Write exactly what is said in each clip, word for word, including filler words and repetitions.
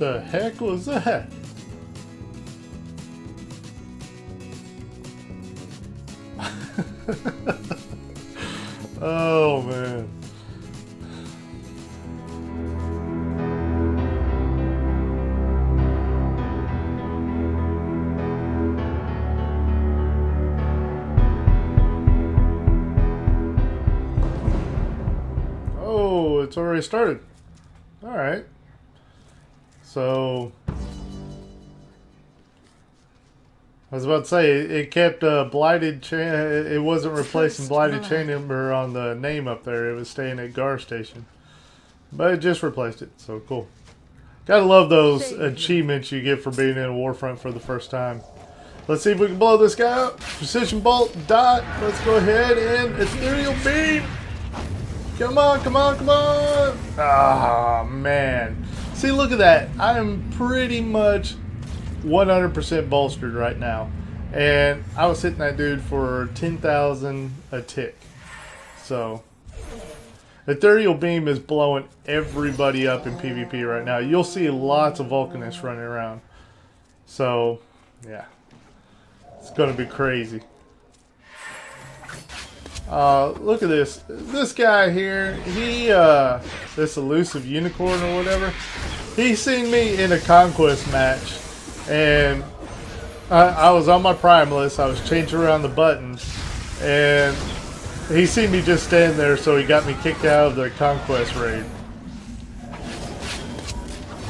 the heck was that? Oh, man. Oh, it's already started. All right. So, I was about to say, it kept uh, Blighted Chain, it wasn't replacing Blighted Chamber on the name up there, it was staying at Gar Station. But it just replaced it, so cool. Gotta love those achievements you get for being in Warfront for the first time. Let's see if we can blow this guy up. Precision Bolt, dot, let's go ahead and Ethereal Beam! Come on, come on, come on! Ah, man. See, look at that. I am pretty much one hundred percent bolstered right now, and I was hitting that dude for ten thousand a tick. So Ethereal Beam is blowing everybody up in PvP right now. You'll see lots of Vulcanists running around, so yeah, it's gonna be crazy. Uh, look at this this guy here. He uh, this elusive unicorn or whatever, he seen me in a conquest match. And I, I was on my Primalist. I was changing around the buttons, and he seen me just stand there, so he got me kicked out of the conquest raid.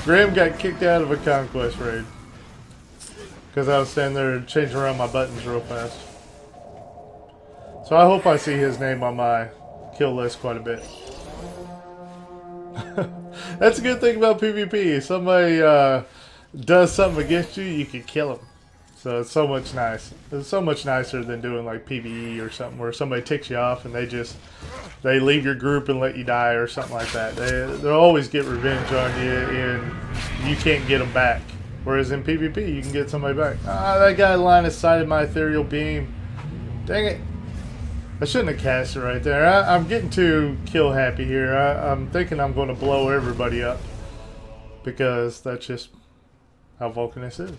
Graham got kicked out of a conquest raid because I was standing there changing around my buttons real fast. So I hope I see his name on my kill list quite a bit. That's a good thing about PvP. Somebody uh, does something against you, you can kill him. So it's so much nice. It's so much nicer than doing like P V E or something where somebody ticks you off and they just they leave your group and let you die or something like that. They they always get revenge on you and you can't get them back. Whereas in P V P you can get somebody back. Ah, that guy line of sighted my Ethereal Beam. Dang it! I shouldn't have cast it right there. I, I'm getting too kill happy here. I, I'm thinking I'm going to blow everybody up because that's just how Vulcanist is.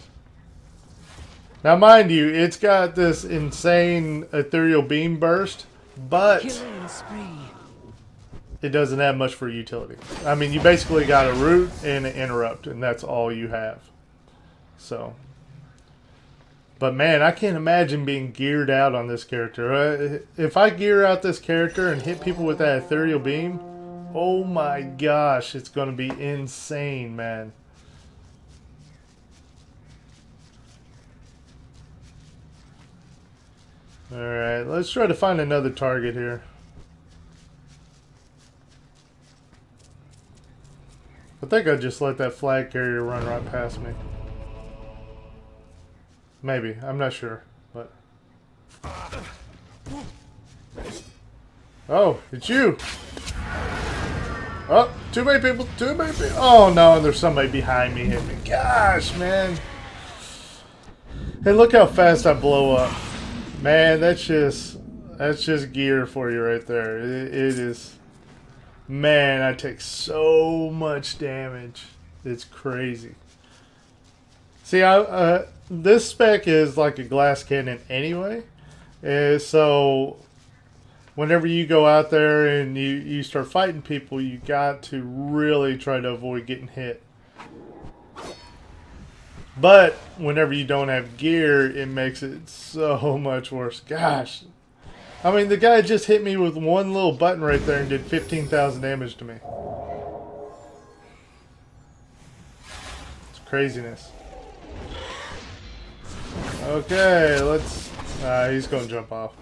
Now mind you, it's got this insane Ethereal Beam burst, but it doesn't have much for utility. I mean, you basically got a root and an interrupt, and that's all you have. So, but man, I can't imagine being geared out on this character. If I gear out this character and hit people with that Ethereal Beam, oh my gosh, it's going to be insane, man. Alright, let's try to find another target here. I think I just let that flag carrier run right past me. Maybe, I'm not sure, but... Oh, it's you! Oh, too many people, too many people! Oh no, and there's somebody behind me hitting me. Gosh, man! Hey, look how fast I blow up. Man, that's just that's just gear for you right there. It, it is. Man, I take so much damage. It's crazy. See, I uh, this spec is like a glass cannon anyway, and so whenever you go out there and you you start fighting people, you got to really try to avoid getting hit. But whenever you don't have gear, it makes it so much worse. Gosh. I mean, the guy just hit me with one little button right there and did fifteen thousand damage to me. It's craziness. Okay, let's... Ah, he's going to jump off.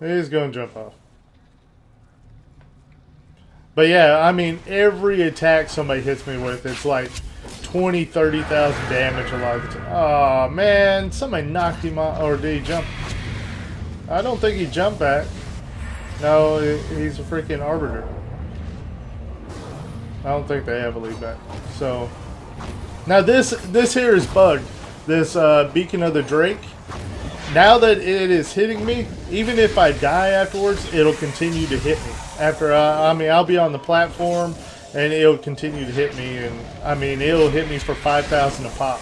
He's going to jump off. But yeah, I mean, every attack somebody hits me with, it's like... twenty, thirty thousand damage a lot of the time. Oh man, somebody knocked him off. Or did he jump? I don't think he jumped back. No, he's a freaking arbiter. I don't think they have a lead back. So now this this here is bugged. This uh, Beacon of the Drake. Now that it is hitting me, even if I die afterwards, it'll continue to hit me. After I, I mean, I'll be on the platform. And it'll continue to hit me, and I mean, it'll hit me for five thousand a pop.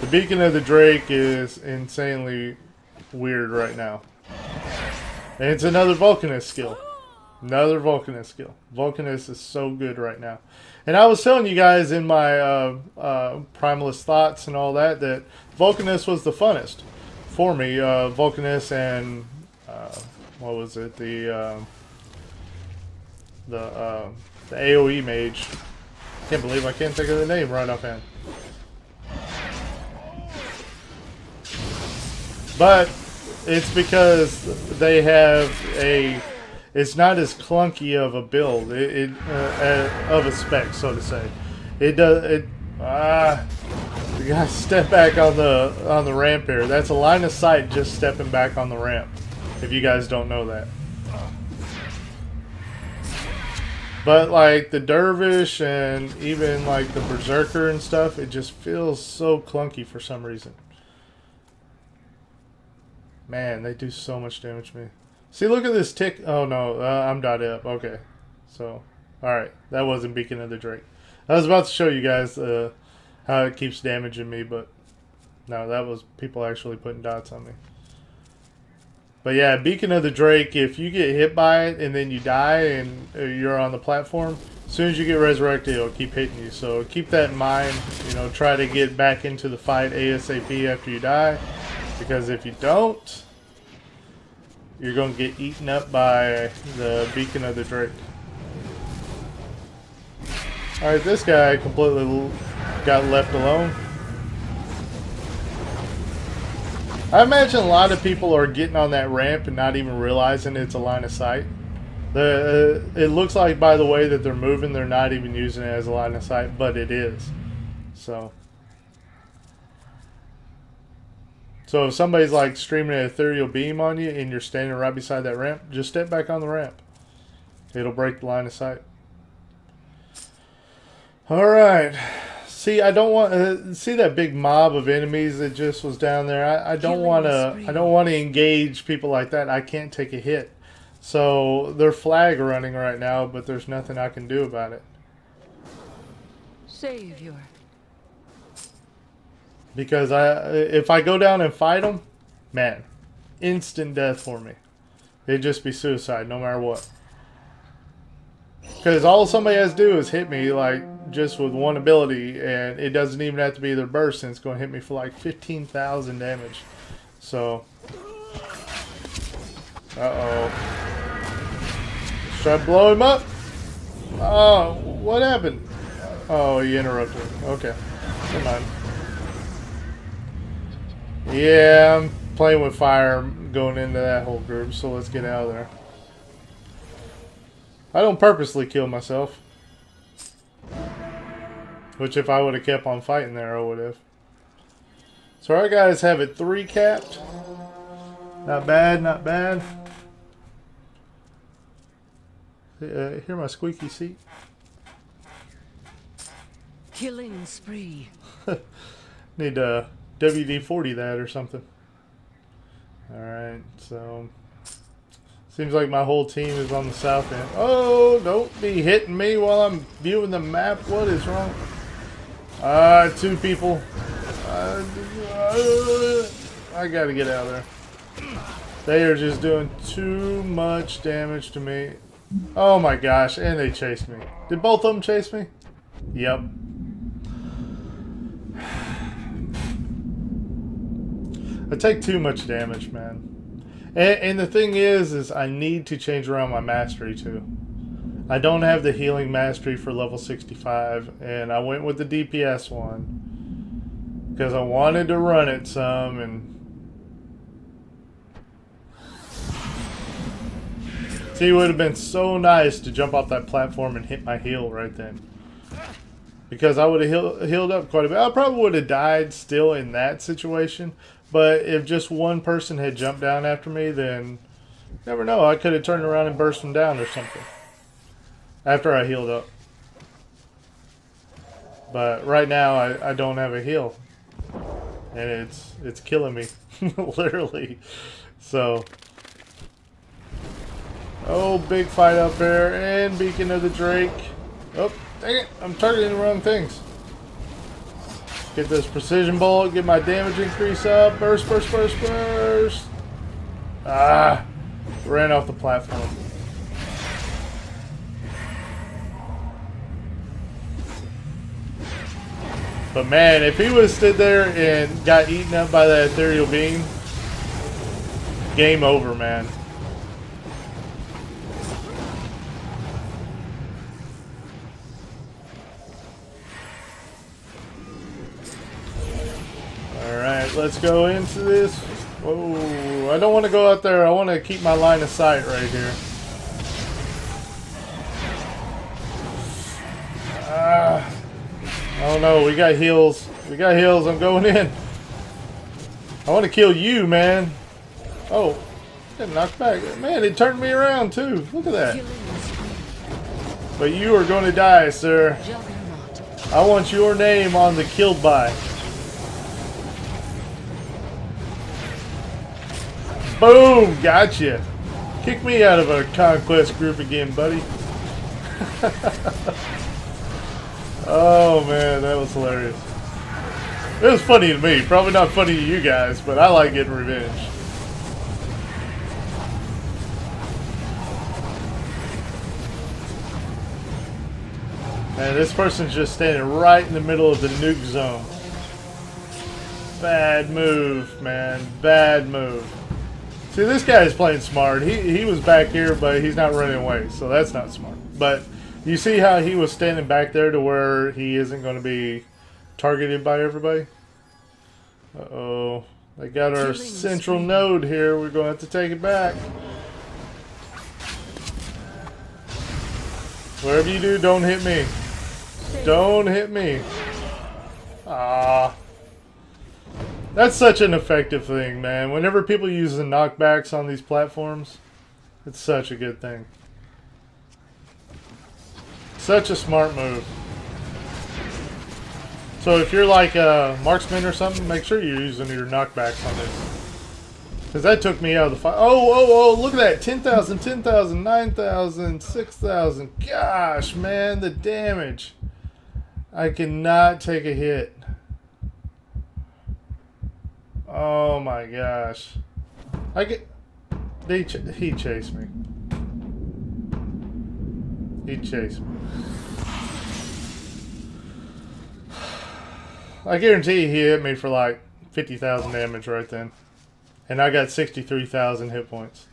The Beacon of the Drake is insanely weird right now. And it's another Vulcanist skill. Another Vulcanist skill. Vulcanist is so good right now. And I was telling you guys in my uh, uh, Primalist thoughts and all that, that Vulcanist was the funnest for me. Uh, Vulcanist and, uh, what was it, the, uh, the, uh, the AoE mage. Can't believe I can't think of the name right offhand. But it's because they have a, it's not as clunky of a build, it, it uh, uh, of a spec, so to say. It does it. Ah, uh, you gotta step back on the on the ramp here. That's a line of sight, just stepping back on the ramp. If you guys don't know that. But like the Dervish and even like the Berserker and stuff, it just feels so clunky for some reason. Man, they do so much damage to me. See, look at this tick. Oh, no. Uh, I'm dotted up. Okay. So, alright. That wasn't Beacon of the Drake. I was about to show you guys uh, how it keeps damaging me, but no, that was people actually putting dots on me. But yeah, Beacon of the Drake, if you get hit by it and then you die and you're on the platform, as soon as you get resurrected, it'll keep hitting you. So keep that in mind. You know, try to get back into the fight ASAP after you die. Because if you don't, you're going to get eaten up by the Beacon of the Drake. Alright, this guy completely got left alone. I imagine a lot of people are getting on that ramp and not even realizing it's a line of sight. The, uh, it looks like, by the way, that they're moving, they're not even using it as a line of sight, but it is. So... So if somebody's like streaming an Ethereal Beam on you and you're standing right beside that ramp, just step back on the ramp. It'll break the line of sight. Alright. See, I don't want uh, see that big mob of enemies that just was down there. I, I don't want to I don't want to engage people like that. I can't take a hit. So they're flag running right now, but there's nothing I can do about it. Save your... Because I, if I go down and fight them, man, instant death for me. It'd just be suicide, no matter what. Because all somebody has to do is hit me, like, just with one ability, and it doesn't even have to be their burst, and it's going to hit me for, like, fifteen thousand damage. So, uh-oh. Should I blow him up? Oh, what happened? Oh, he interrupted. Okay, never mind. Yeah, I'm playing with fire going into that whole group, so let's get out of there. I don't purposely kill myself. Which if I would have kept on fighting there, I would have. So our guys have it three capped. Not bad, not bad. Uh, hear my squeaky seat? Killing spree. Need to... Uh, W D forty that or something. Alright, so seems like my whole team is on the south end. Oh, don't be hitting me while I'm viewing the map. What is wrong? Uh, two people. Uh, uh, I gotta get out of there. They are just doing too much damage to me. Oh my gosh, and they chased me. Did both of them chase me? Yep. I take too much damage, man. And, and the thing is, is I need to change around my mastery, too. I don't have the healing mastery for level sixty-five, and I went with the D P S one. Because I wanted to run it some, and... See, it would have been so nice to jump off that platform and hit my heal right then. Because I would have heal, healed up quite a bit. I probably would have died still in that situation. But if just one person had jumped down after me, then never know. I could have turned around and burst them down or something after I healed up. But right now, I, I don't have a heal, and it's it's killing me, literally. So Oh, big fight up here. And Beacon of the Drake. Oh, dang it. I'm targeting the wrong things. Get this Precision Bolt. Get my damage increase up. Burst, burst, burst, burst. Ah. Ran off the platform. But man, if he would have stood there and got eaten up by that Ethereal Beam, game over, man. Alright, let's go into this. Whoa, I don't want to go out there. I want to keep my line of sight right here. Ah. Oh no, we got heals. We got heals. I'm going in. I want to kill you, man. Oh, it knocked back. Man, it turned me around too. Look at that. But you are going to die, sir. I want your name on the killed by. Boom! Gotcha. Kick me out of a conquest group again, buddy. Oh man, that was hilarious. It was funny to me, probably not funny to you guys, but I like getting revenge. Man, this person's just standing right in the middle of the nuke zone. Bad move, man. Bad move. See, this guy is playing smart. He, he was back here, but he's not running away, so that's not smart. But you see how he was standing back there to where he isn't going to be targeted by everybody? Uh-oh. They got our central node here. We're going to have to take it back. Whatever you do, don't hit me. Don't hit me. Ah. That's such an effective thing, man. Whenever people use the knockbacks on these platforms, it's such a good thing. Such a smart move. So if you're like a marksman or something, make sure you're using your knockbacks on this. Because that took me out of the fight. Oh, oh, oh, look at that. ten thousand, ten thousand, nine thousand, six thousand. Gosh, man, the damage. I cannot take a hit. Oh, my gosh. I get... He, ch he chased me. He chased me. I guarantee he hit me for like fifty thousand damage right then. And I got sixty-three thousand hit points.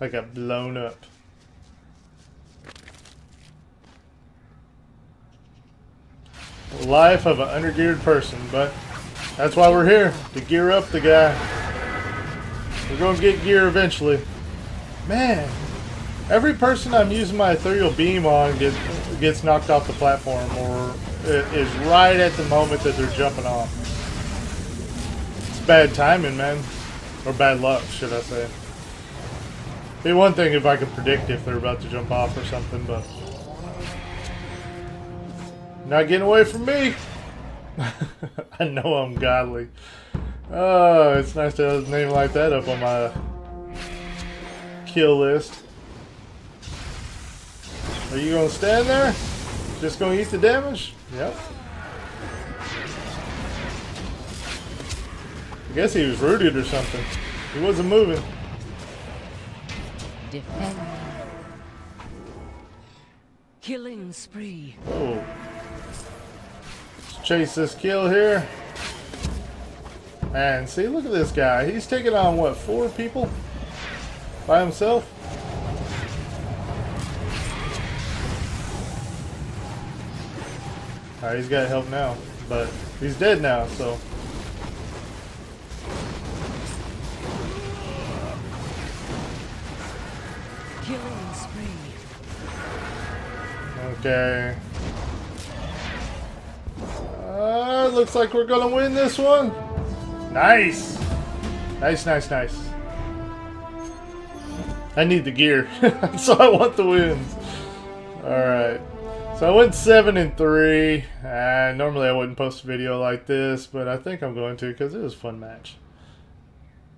I got blown up. Life of an undergeared person, but that's why we're here, to gear up the guy. We're going to get gear eventually. Man, every person I'm using my Ethereal Beam on gets, gets knocked off the platform or is right at the moment that they're jumping off. It's bad timing, man. Or bad luck, should I say. It'd be one thing if I could predict if they're about to jump off or something, but... Not getting away from me. I know I'm godly. Oh, it's nice to have a name like that up on my kill list. Are you gonna stand there? Just gonna eat the damage? Yep. I guess he was rooted or something. He wasn't moving. Defend. Killing spree. Oh. Let's chase this kill here. Man, see, look at this guy. He's taking on what, four people? By himself? Alright, he's got help now, but he's dead now, so. Killing spree. Okay. Uh, looks like we're gonna win this one. Nice. Nice, nice, nice. I need the gear. So I want the wins. Alright. So I went seven and three. Uh, normally I wouldn't post a video like this, but I think I'm going to because it was a fun match.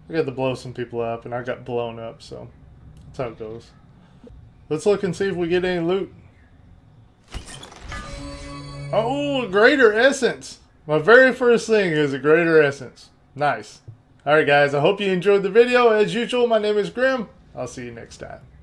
We got to blow some people up, and I got blown up, so that's how it goes. Let's look and see if we get any loot. Oh, greater essence! My very first thing is a greater essence. Nice. Alright guys, I hope you enjoyed the video. As usual, my name is Grim. I'll see you next time.